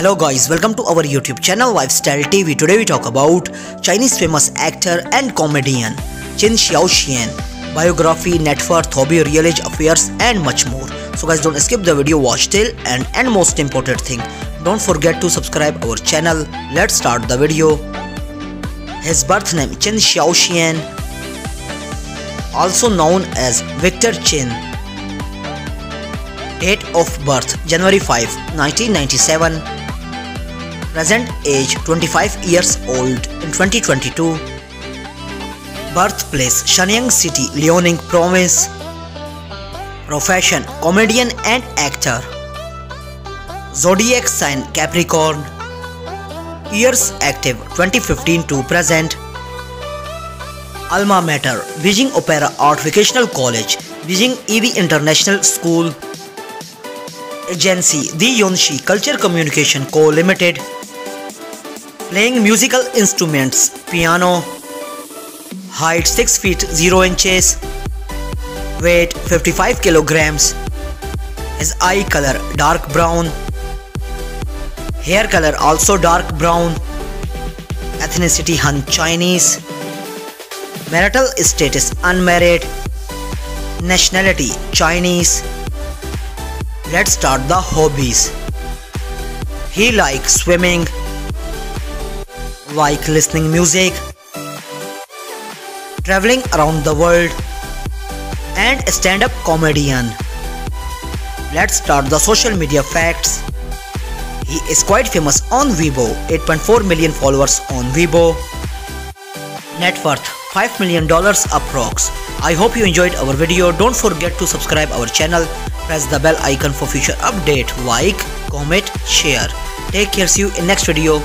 Hello guys, welcome to our YouTube channel LifeStyle TV. Today we talk about Chinese famous actor and comedian Qin Xiaoxian, biography, net worth, hobby, real age affairs and much more. So guys, don't skip the video, watch till end, and most important thing, don't forget to subscribe our channel. Let's start the video. His birth name Qin Xiaoxian, also known as Victor Qin. Date of birth January 5, 1997. Present age 25 years old in 2022. Birthplace Shenyang City, Liaoning Province. Profession comedian and actor. Zodiac sign Capricorn. Years active 2015 to present. Alma mater Beijing Opera Art Vocational College, Beijing EV International School. Agency De Yunshi Culture Communication Co Limited. Playing musical instruments, piano. Height 6 feet 0 inches. Weight 55 kilograms. His eye color dark brown. Hair color also dark brown. Ethnicity Han Chinese. Marital status unmarried. Nationality Chinese. Let's start the hobbies. He likes swimming, like listening music, traveling around the world, and stand-up comedian. Let's start the social media facts. He is quite famous on Weibo, 8.4 million followers on Weibo. Net worth $5 million approx. I hope you enjoyed our video. Don't forget to subscribe our channel. Press the bell icon for future update. Like, comment, share. Take care. See you in next video.